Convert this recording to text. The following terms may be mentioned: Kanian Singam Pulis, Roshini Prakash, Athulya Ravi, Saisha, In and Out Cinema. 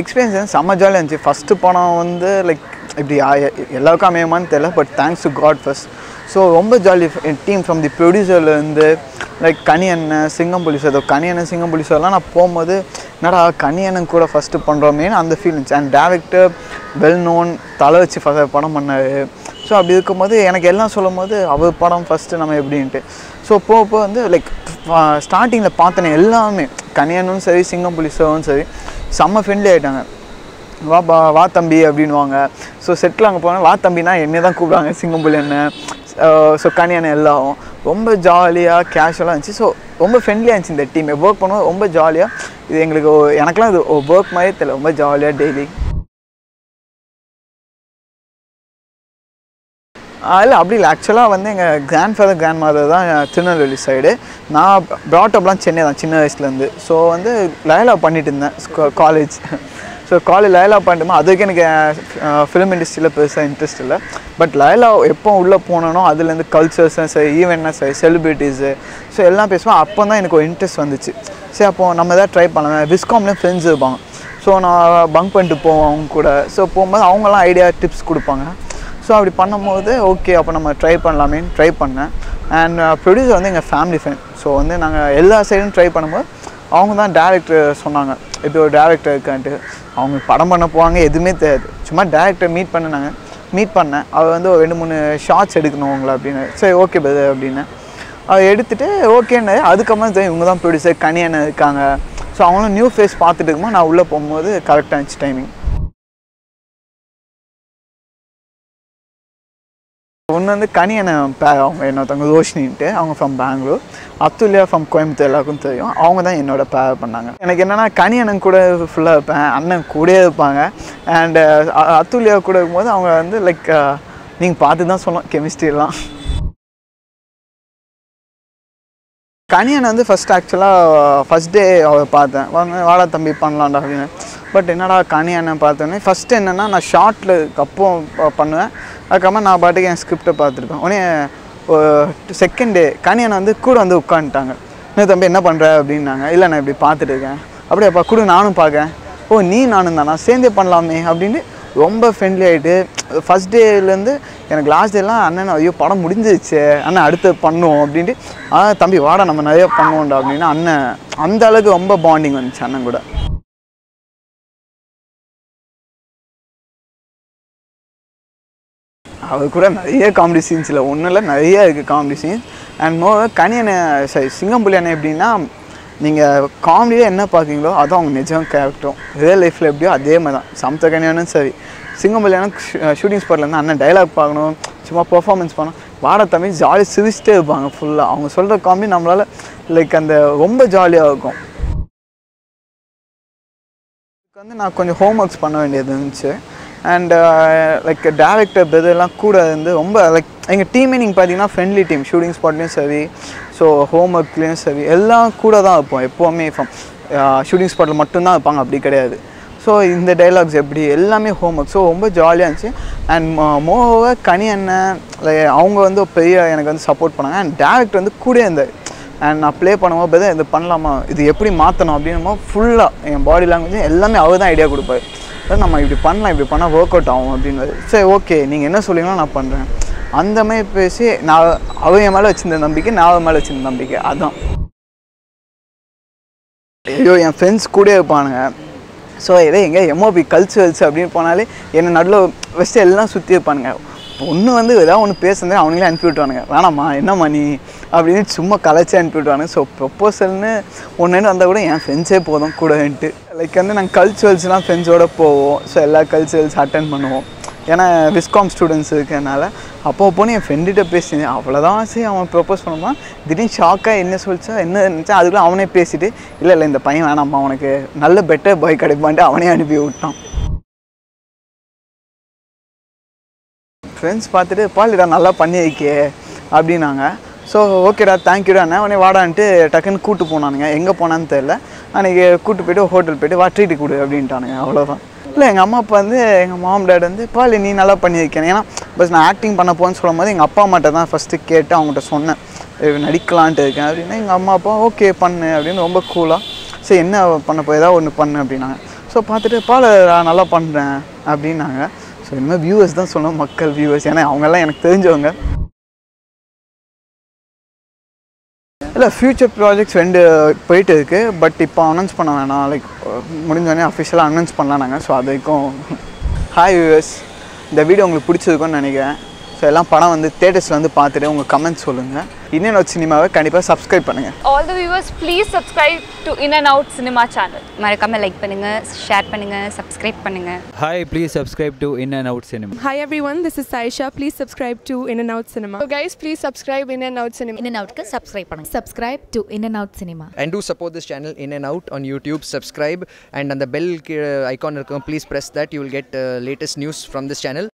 experience sama jolly irundhuchu first pona vande like ipdi ellarukku ameyamaanu therilla but thanks to God first so romba jolly team from the producer la irundhu like Kanian Singam Pulis ado Kanian Singam Pulis alla na pogumbodhu nada Kanianum kuda first pandrome and the feelings and director well known thalavchi padam pannaru so abbi irukumbodhu enak ella solumbodhu avu padam first nama eppadi inte so popo vande like starting la paathana ellame Kanianum seri Singam Pulisum seri sama friendly ஆயிட்டாங்க வா வா தம்பி அப்படினுவாங்க so செட்ல அங்க போனா வா தம்பினா என்னைய தான் கூப்பிடுவாங்க சிங்கம்புல் என்ன சோ கனியான எல்லாம் ரொம்ப ஜாலியா கேஷுவலா இருந்துச்சு சோ ரொம்ப ஃப்ரெண்ட்லியா இருந்துச்சு இந்த டீம் வர்க் பண்ணும் ரொம்ப ஜாலியா இது உங்களுக்கு எனக்குலாம் இது வர்க் மாதிரி தெரியல ரொம்ப ஜாலியா டெய்லி இல்ல அப்படி இல்ல ஆக்சுவலா வந்து எங்க கிராண்ட்ஃபாதர் கிராண்ட்மதர் தான் திருநெல்வேலி சைடு நான் brought upலாம் சென்னை தான் சின்ன வயசுல இருந்து சோ வந்து லயலா பண்ணிட்டு இருந்தேன் காலேஜ் சோ காலேஜ் லயலா பண்ணும்போது அதுக்கு எனக்கு film industryல பெருசா இன்ட்ரஸ்ட் இல்ல பட் லயலா எப்போ உள்ள போனானோ அதுல இருந்து கல்ச்சர்ஸ் சரி ஈவென்ட்ஸ் சரி செலிபிரிட்டிஸ் சோ எல்லாம் பேசுவோம் அப்பதான் எனக்கு ஒரு இன்ட்ரஸ்ட் வந்துச்சு சரி அப்போ நம்ம ஏதாவது ட்ரை பண்ணலாம் விஸ்காம்ல ஃப்ரெண்ட்ஸ் இருப்பாங்க சோ நான் பங்க் பண்ணிட்டு போவோம் அவங்க கூட சோ போகும்போது அவங்க எல்லாம் ஐடியா டிப்ஸ் கொடுப்பாங்க So அப்படி பண்ணும்போது ஓகே அப்ப நம்ம ட்ரை பண்ணலாமே ட்ரை பண்ணேன் and ப்ரொடியூசர் வந்து எங்க ஃபேமிலி friend so வந்து நாங்க எல்லா சைடும் ட்ரை பண்ணும்போது அவங்க தான் டைரக்டர் சொன்னாங்க இப்போ ஒரு டைரக்டர் இருக்கான்ட்டு அவங்க படம் பண்ண போவாங்க எதுமே தெரியாது சும்மா டைரக்டர் மீட் பண்ணாங்க மீட் பண்ணேன் அவ வந்து ரெண்டு மூணு ஷாட்ஸ் எடுக்கணும் அவங்கள அப்படினே சரி ஓகே பிரதர் அப்படினே அவ எடுத்துட்டு ஓகேன்னு அதுக்கப்புறம் இவங்க தான் ப்ரொடியூசர் கனியன் இருக்காங்க so அவங்களும் நியூ ஃபேஸ் பார்த்துட்டு இருக்கும்போது நான் உள்ள போகும்போது கரெக்ட்டா இருந்துச்சு டைமிங் ஒன்னு வந்து கனியன பேர் அவங்க என்னோடவங்க ரோஷினிட்டு அவங்க ஃப்ரம் பெங்களூர் அத்துலியா ஃப்ரம் கோயம்புத்தூர் எல்லாருக்கும் தெரியும் அவங்க தான் என்னோட பேர் பண்ணாங்க எனக்கு என்னன்னா கனியனன் கூட ஃபுல்லாக இருப்பேன் அண்ணன் கூடயே இருப்பாங்க அண்ட் அத்துலியா கூட இருக்கும்போது அவங்க வந்து லைக் நீங்கள் பார்த்து தான் சொல்லலாம் கெமிஸ்ட்ரிலாம் கனியனை வந்து ஃபஸ்ட் ஆக்சுவலாக ஃபஸ்ட் டே அவரை பார்த்தேன் வாடா தம்பி பண்ணலாம்டா அப்படின்னு பட் என்னடா கனியானன் பார்த்தோன்னே ஃபஸ்ட்டு என்னென்னா நான் ஷார்ட்டில் கப்போ பண்ணுவேன் அதுக்கப்புறமா நான் பாட்டுக்கு என் ஸ்கிரிப்டை பார்த்துருப்பேன் உடனே செகண்ட் டே கனியானை வந்து கூட வந்து உட்காந்துட்டாங்க இன்னும் தம்பி என்ன பண்ணுற அப்படின்னாங்க இல்லை நான் இப்படி பார்த்துட்டு இருக்கேன் அப்படியே அப்பா கூட நானும் பார்க்கேன் ஓ நீ நானும் தானா சேர்ந்தே பண்ணலாமே அப்படின்னு ரொம்ப ஃப்ரெண்ட்லி ஆகிட்டு ஃபஸ்ட் டேலேருந்து எனக்கு லாஸ்ட் டேலாம் அண்ணன் ஐயோ படம் முடிஞ்சிருச்சு அண்ணன் அடுத்து பண்ணுவோம் அப்படின்ட்டு ஆனால் தம்பி வாடா நம்ம நிறையா பண்ணுவோம்டா அப்படின்னா அண்ணன் அந்த அளவுக்கு ரொம்ப பாண்டிங் வந்துச்சு அண்ணன் கூட அவர் கூட நிறைய காமெடி சீன்ஸில் ஒன்றும் இல்லை நிறையா இருக்குது காமெடி சீன்ஸ் அண்ட் மோ கனியனை சரி சிங்கம்புலி அண்ணன் எப்படின்னா நீங்கள் காமெடியில் என்ன பார்க்குறீங்களோ அதுவும் அவங்க நிஜம் கேரக்டரும் ரியல் லைஃப்பில் எப்படியோ அதே மாதிரி தான் சமத்த கனியானும் சரி சிங்கம்புலி அண்ணன் ஷூட்டிங் ஸ்பாட்டில் இருந்தால் அண்ணன் டைலாக் பார்க்கணும் சும்மா பெர்ஃபார்மன்ஸ் பண்ணணும் வாட தமிழ் ஜாலி சிரிச்சிட்டே இருப்பாங்க ஃபுல்லாக அவங்க சொல்கிற காமெடி நம்மளால் லைக் அந்த ரொம்ப ஜாலியாக இருக்கும் இதுக்கு வந்து நான் கொஞ்சம் ஹோம் ஒர்க்ஸ் பண்ண வேண்டியது இருந்துச்சு அண்ட் லைக் டேரக்டர் பிரதர்லாம் கூட இருந்து ரொம்ப லைக் எங்கள் டீமே நீங்கள் பார்த்தீங்கன்னா ஃப்ரெண்ட்லி டீம் ஷூட்டிங் ஸ்பாட்லேயும் சரி ஸோ ஹோம் ஒர்க்லேயும் சரி எல்லாம் கூட தான் இருப்போம் எப்போவுமே இப்போ ஷூட்டிங் ஸ்பாட்டில் மட்டும்தான் இருப்பாங்க அப்படி கிடையாது ஸோ இந்த டைலாக்ஸ் எப்படி எல்லாமே ஹோம் ஒர்க் ஸோ ரொம்ப ஜாலியாக இருந்துச்சு அண்ட் மோகோவாக கனி அண்ணன் அவங்க வந்து பெரிய எனக்கு வந்து சப்போர்ட் பண்ணாங்க அண்ட் டேரக்டர் வந்து கூட இருந்தார் அண்ட் நான் ப்ளே பண்ணுவோம் பிரதர் இது பண்ணலாமா இது எப்படி மாற்றணும் அப்படின்னும்போது ஃபுல்லாக என் பாடி லாங்குவேஜ் எல்லாமே அவர் தான் ஐடியா கொடுப்பாரு நம்ம இப்படி பண்ணலாம் இப்படி பண்ணால் ஒர்க் அவுட் ஆகும் அப்படின்னு சரி ஓகே நீங்கள் என்ன சொல்லிங்களோ நான் பண்ணுறேன் அந்த மாதிரி பேசி நான் அவன் என் மேலே வச்சுருந்த நம்பிக்கை நான் அவன் மேலே வச்சுருந்த நம்பிக்கை அதுதான் ஐயோ என் ஃப்ரெண்ட்ஸ் கூட இருப்பானுங்க ஸோ இதே எங்கே எம்ஓபி கல்ச்சுரல்ஸ் அப்படின்னு போனாலே என்னை நடுவில் ஃபஸ்ட்டு எல்லாம் சுற்றி இருப்பானுங்க ஒன்று வந்து ஏதாவது ஒன்று பேசுனது அவங்களே அனுப்பி விட்டுவானுங்க வேணாம்மா என்னம்மா நீ அப்படின்னு சும்மா கலைச்சி அனுப்பி விட்டுவானுங்க ஸோ ப்ரொப்போசல்னு ஒன்றுன்னு வந்தால் கூட என் ஃப்ரெண்ட்ஸே போதும் கூடன்ட்டு லைக் வந்து நாங்கள் கல்ச்சுரல்ஸ்லாம் ஃப்ரெண்ட்ஸோடு போவோம் ஸோ எல்லா கல்ச்சுரல்ஸ் அட்டன் பண்ணுவோம் ஏன்னா விஸ்காம் ஸ்டூடெண்ட்ஸ் இருக்கிறதுனால அப்போ போனால் என் ஃப்ரெண்டுகிட்ட பேசினேன் அவ்வளோதான் சரி அவன் ப்ரொப்போஸ் பண்ணுமா திடீர்னு ஷாக்காக என்ன சொல்லிச்சா என்ன இருந்துச்சா அதுக்குள்ளே அவனே பேசிட்டு இல்லை இல்லை இந்த பையன் வேணாம்மா அவனுக்கு நல்ல பெட்டர் பாய் கிடைப்பான்ட்டு அவனே அனுப்பி விட்டான் ஃப்ரெண்ட்ஸ் பார்த்துட்டு பாலிடா நல்லா பண்ணி வைக்கே அப்படின்னாங்க ஸோ ஓகேடா தேங்க்யூடா அண்ணா உடனே வாடான்ட்டு டக்குன்னு கூப்பிட்டு போனானுங்க எங்கே போனான்னு தெரில அன்றைக்கி கூப்பிட்டு போய்ட்டு ஹோட்டல் போய்ட்டு வா ட்ரீட்டு கொடு அப்படின்ட்டானுங்க அவ்வளோதான் இல்லை எங்கள் அம்மா அப்பா வந்து எங்கள் மாம் டேட் வந்து பால் நீ நல்லா பண்ணி வைக்கணும் ஏன்னா பஸ் நான் ஆக்டிங் பண்ண போன்னு சொல்லும் போது எங்கள் அப்பா அம்மாட்ட தான் ஃபஸ்ட்டு கேட்டு அவங்ககிட்ட சொன்னேன் நடிக்கலான்ட்டு இருக்கேன் அப்படின்னா எங்கள் அம்மா அப்பா ஓகே பண்ணு அப்படின்னு ரொம்ப கூலாக சரி என்ன பண்ண போய் ஏதாவது ஒன்று பண்ணு அப்படின்னாங்க So பாத்துட்டு பால நல்லா பண்றேன் அப்படினாங்க. சோ இனிமே வியூவர்ஸ் தான் சொல்லணும் மக்கள் வியூவர்ஸ் ஏனா அவங்க எல்லாம் எனக்கு தெரிஞ்சவங்க. இல்ல ஃபியூச்சர் ப்ராஜெக்ட்ஸ் ரெண்டு போயிட்டு இருக்கு பட் இப்போ அனௌன்ஸ் பண்ண வேணாம் லைக் முடிஞ்சனே ஆபீஷியலா அனௌன்ஸ் பண்ணலாம்ங்க. சோ அதுக்கும் ஹாய் வியூவர்ஸ் இந்த வீடியோ உங்களுக்கு பிடிச்சிருக்கும்னு நினைக்கிறேன். So, all the viewers, please subscribe to In and Out Cinema channel. Like pannunga, share pannunga, subscribe pannunga. Hi, please subscribe to In and Out Cinema. Hi everyone, this is Saisha. Please subscribe to In and Out Cinema. So guys, please subscribe In and Out Cinema. In and Out ka subscribe pannunga. Subscribe to In and Out Cinema. And do support this channel In and Out on YouTube. Subscribe and on the bell icon, please press that. You will get latest news from this channel.